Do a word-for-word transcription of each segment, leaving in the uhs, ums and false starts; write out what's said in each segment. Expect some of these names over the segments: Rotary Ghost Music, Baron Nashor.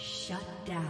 Shut down. Shut down.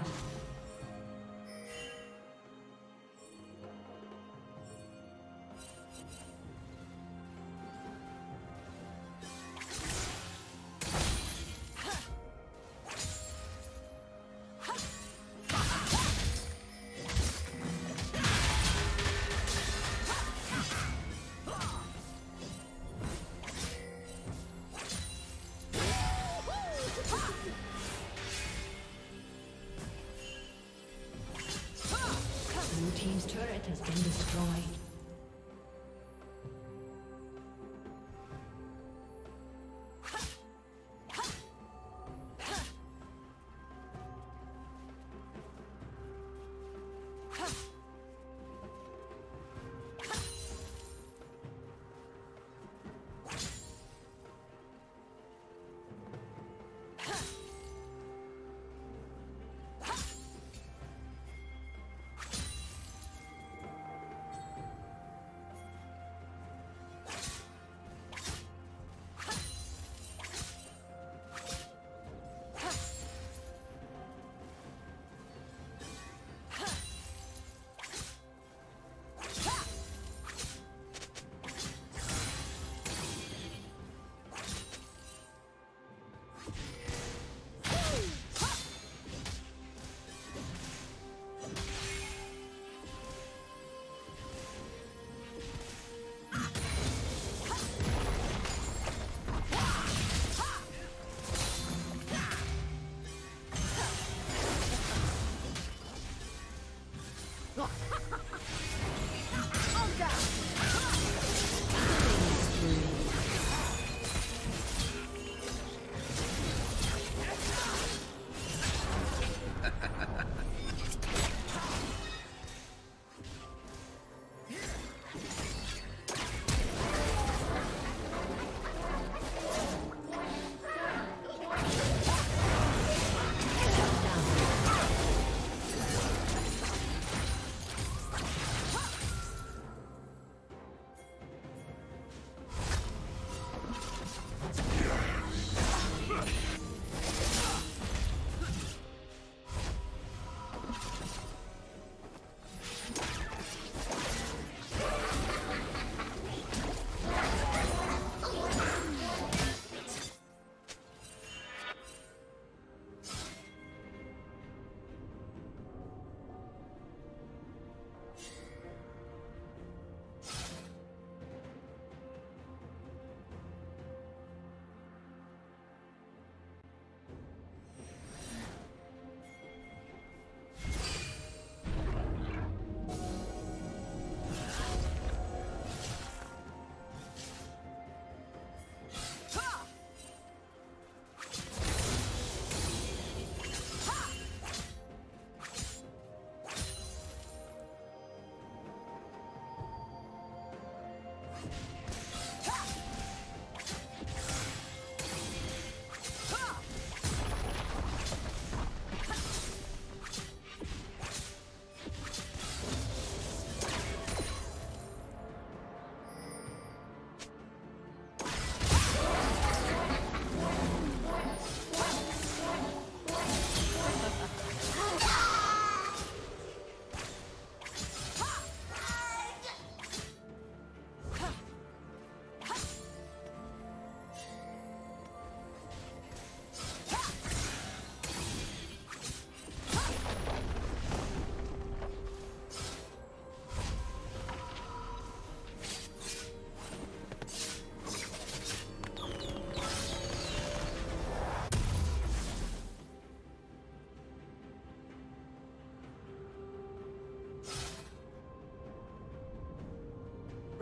Team's turret has been destroyed.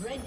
Red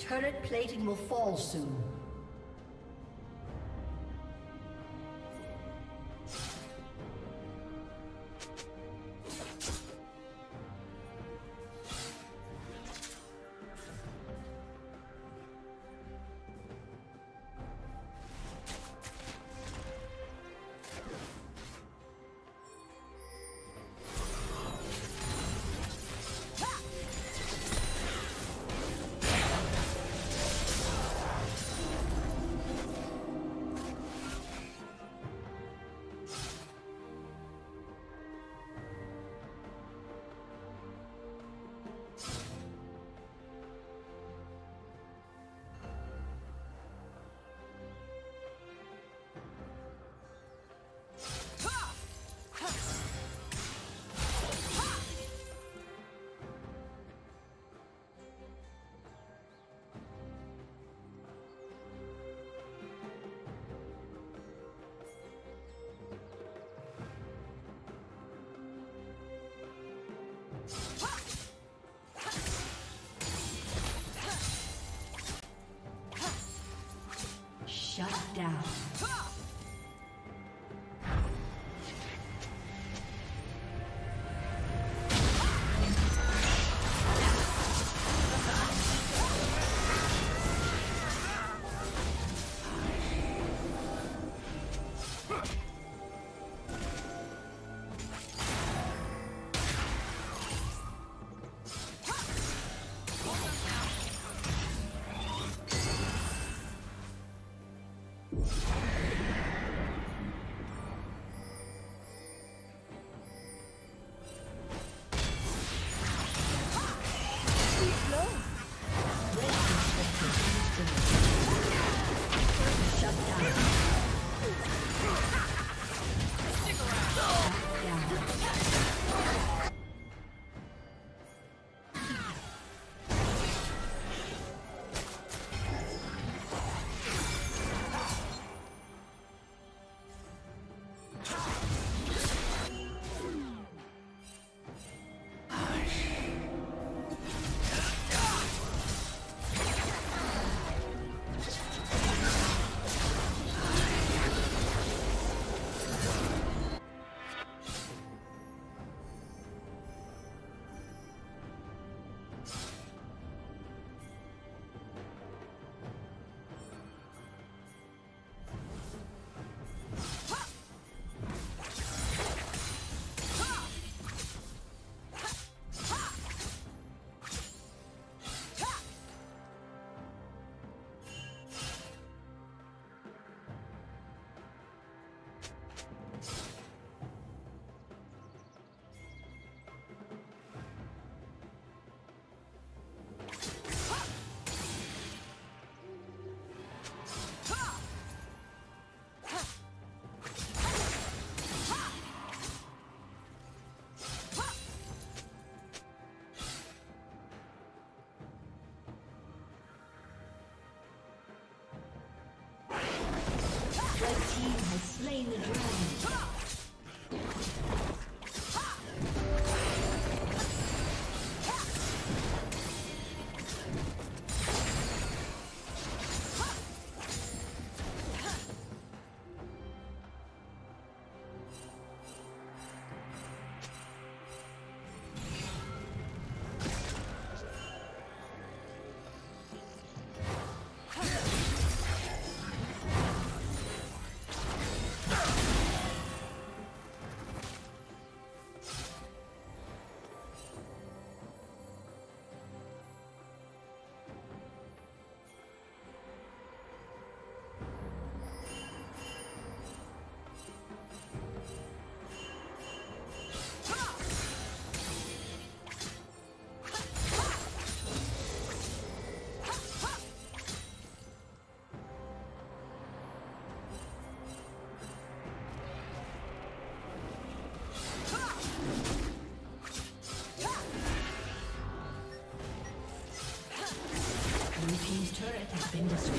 Turret plating will fall soon. been destroyed.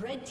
Red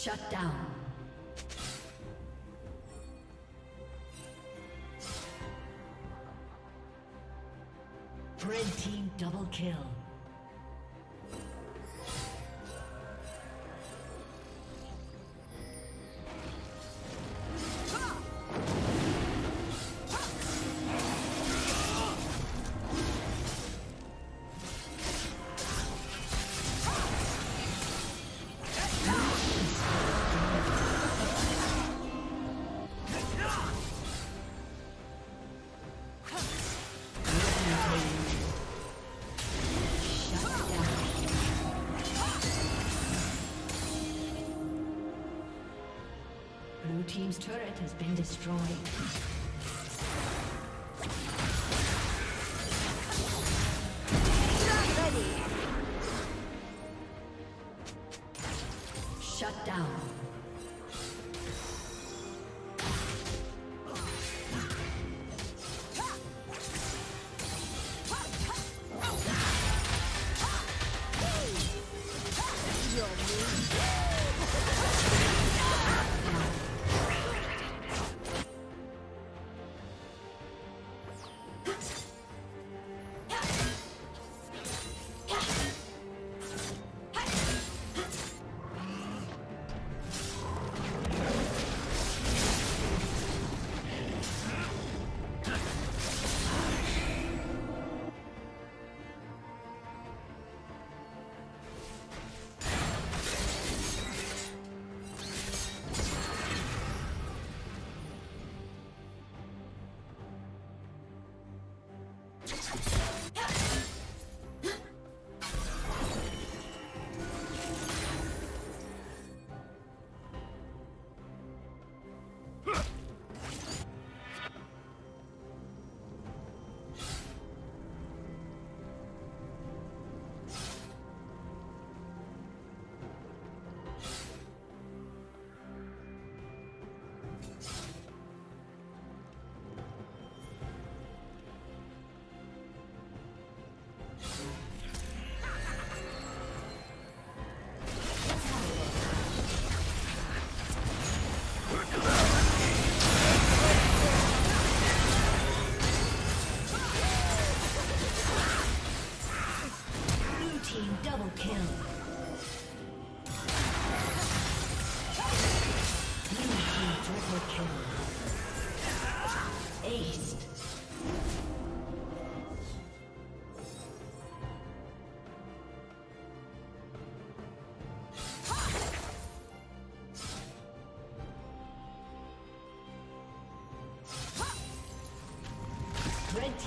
Shut down. Red team double kill. Team's turret has been destroyed. Not ready. Shut Double kill. Triple kill. Ace. Red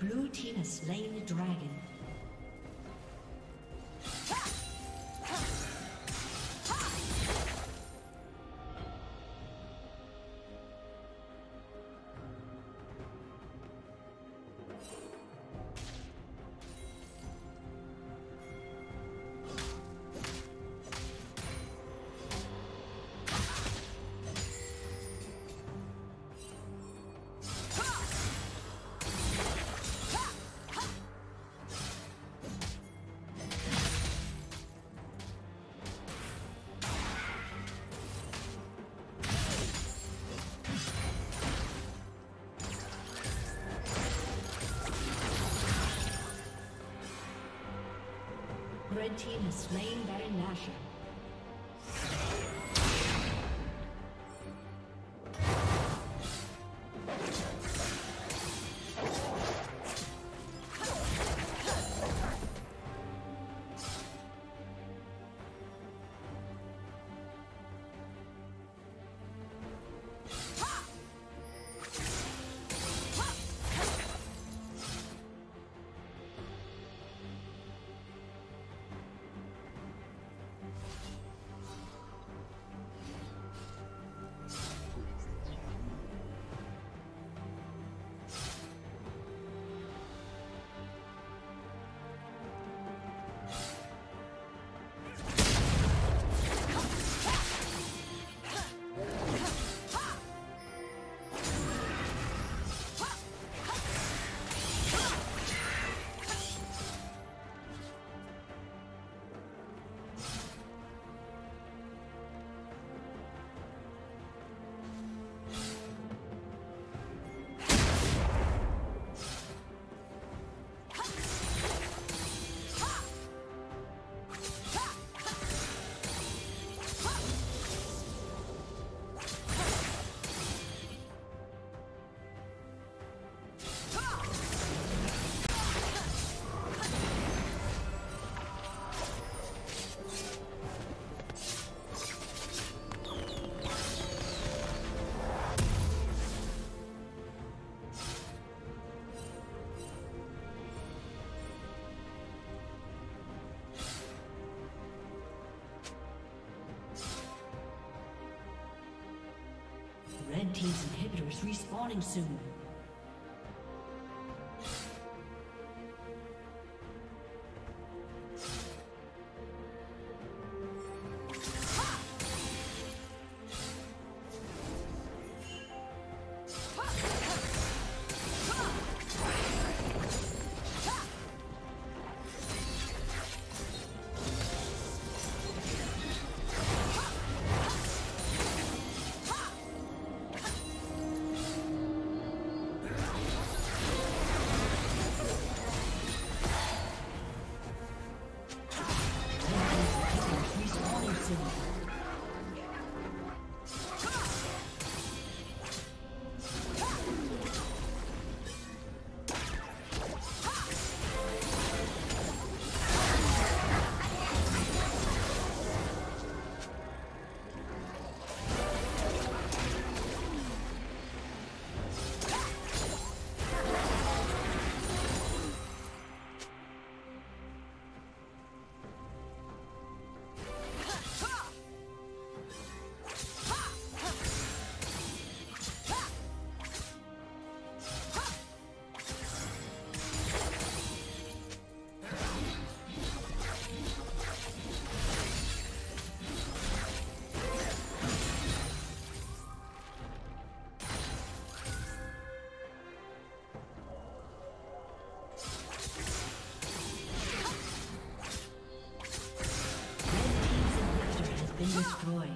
Blue team has slain the dragon. Red team has slain Baron Nashor. is respawning soon. Destroyed.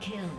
kill.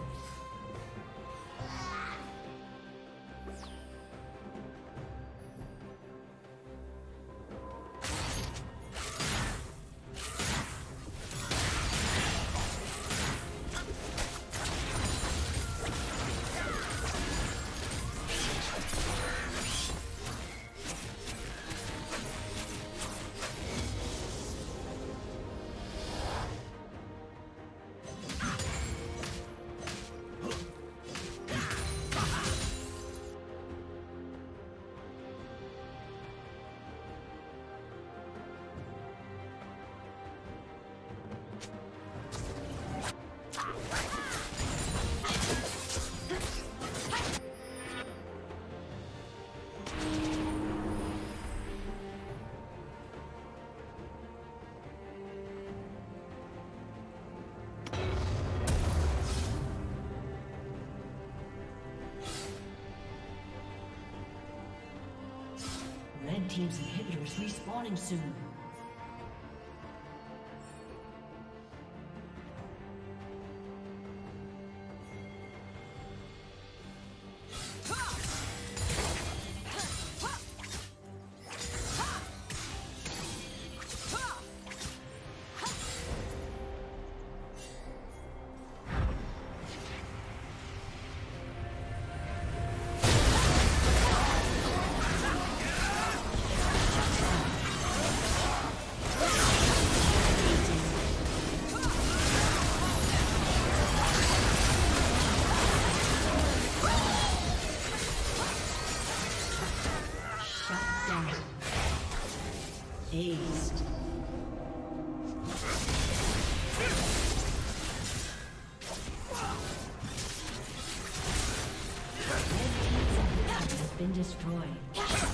Team's inhibitors respawning soon. Aced. Red team's inhibitor has been destroyed.